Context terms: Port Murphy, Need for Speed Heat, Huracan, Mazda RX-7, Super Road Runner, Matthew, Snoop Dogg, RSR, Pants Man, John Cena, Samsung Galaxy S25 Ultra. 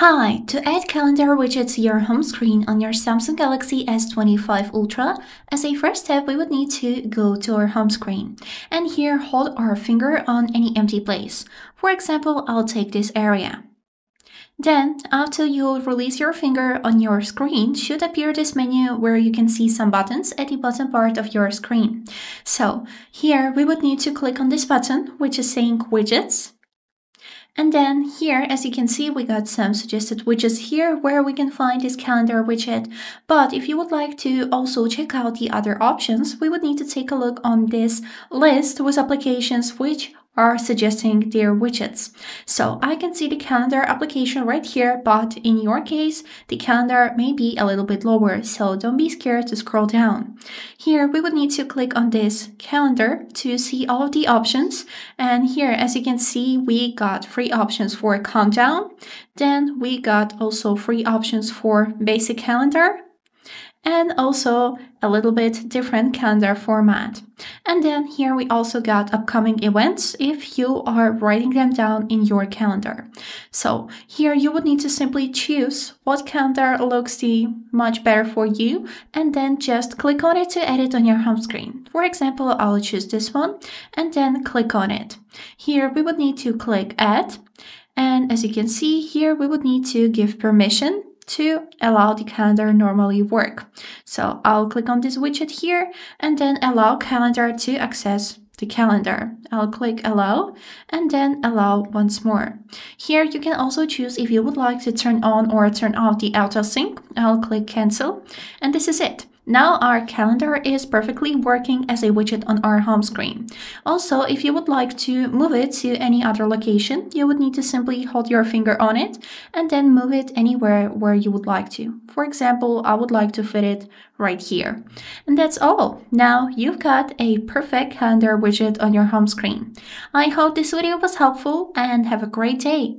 Hi! To add calendar widget to your home screen on your Samsung Galaxy S25 Ultra, as a first step we would need to go to our home screen. And here hold our finger on any empty place. For example, I'll take this area. Then, after you release your finger on your screen, should appear this menu where you can see some buttons at the bottom part of your screen. So, here we would need to click on this button, which is saying widgets. And then here, as you can see, we got some suggested widgets here where we can find this calendar widget. But if you would like to also check out the other options, we would need to take a look on this list with applications which are suggesting their widgets. So I can see the calendar application right here, but in your case, the calendar may be a little bit lower, so don't be scared to scroll down. Here, we would need to click on this calendar to see all of the options. And here, as you can see, we got free options for a countdown. Then we got also free options for basic calendar, and also a little bit different calendar format. And then here we also got upcoming events if you are writing them down in your calendar. So here you would need to simply choose what calendar looks much better for you and then just click on it to add it on your home screen. For example, I'll choose this one and then click on it. Here we would need to click add, and as you can see here we would need to give permission to allow the calendar normally work. So I'll click on this widget here and then allow calendar to access the calendar. I'll click allow and then allow once more. Here you can also choose if you would like to turn on or turn off the auto sync. I'll click cancel and this is it. Now our calendar is perfectly working as a widget on our home screen. Also, if you would like to move it to any other location, you would need to simply hold your finger on it and then move it anywhere where you would like to. For example, I would like to fit it right here. And that's all. Now you've got a perfect calendar widget on your home screen. I hope this video was helpful and have a great day.